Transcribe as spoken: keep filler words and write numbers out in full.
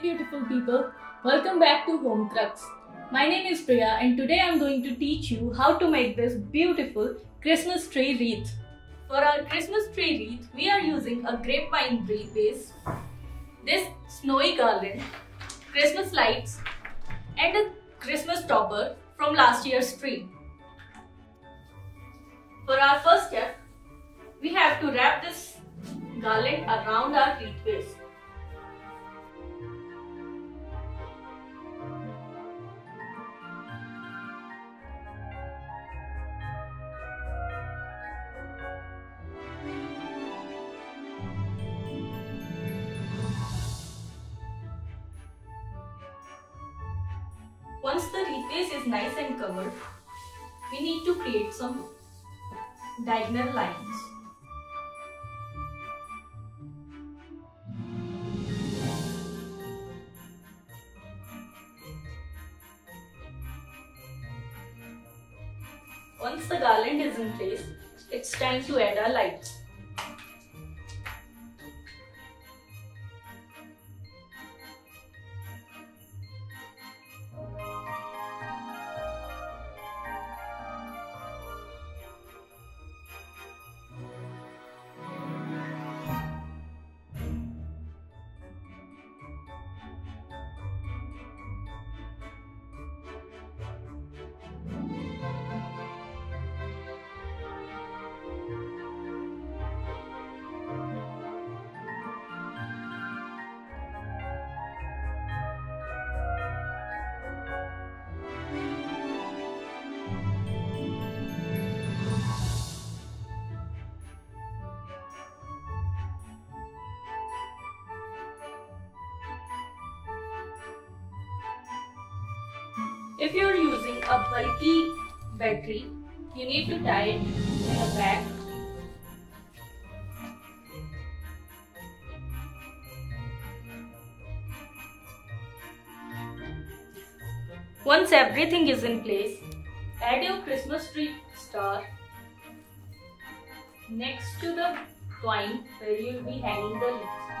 Hey beautiful people, welcome back to Homecrux. My name is Priya and today I'm going to teach you how to make this beautiful Christmas tree wreath. For our Christmas tree wreath, we are using a grapevine base, this snowy garland, Christmas lights and a Christmas topper from last year's tree. For our first step, we have to wrap this garland around our wreath base. Once the wreath base is nice and covered, we need to create some diagonal lines. Once the garland is in place, it's time to add our lights. If you are using a bulky battery, you need to tie it in a bag. Once everything is in place, add your Christmas tree star next to the twine where you will be hanging the leaves.